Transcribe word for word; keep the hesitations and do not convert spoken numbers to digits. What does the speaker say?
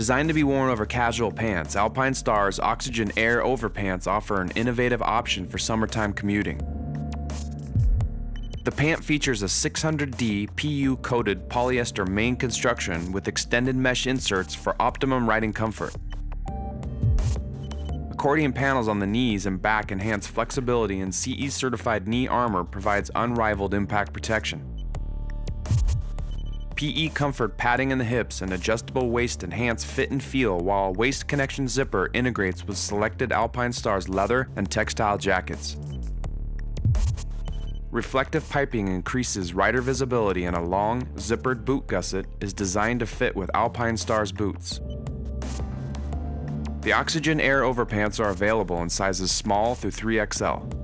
Designed to be worn over casual pants, Alpinestars Oxygen Air Overpants offer an innovative option for summertime commuting. The pant features a six hundred D P U-coated polyester main construction with extended mesh inserts for optimum riding comfort. Accordion panels on the knees and back enhance flexibility, and C E-certified knee armor provides unrivaled impact protection. P E comfort padding in the hips and adjustable waist enhance fit and feel, while a waist connection zipper integrates with selected Alpinestars leather and textile jackets. Reflective piping increases rider visibility, and a long, zippered boot gusset is designed to fit with Alpinestars boots. The Oxygen Air Overpants are available in sizes small through three X L.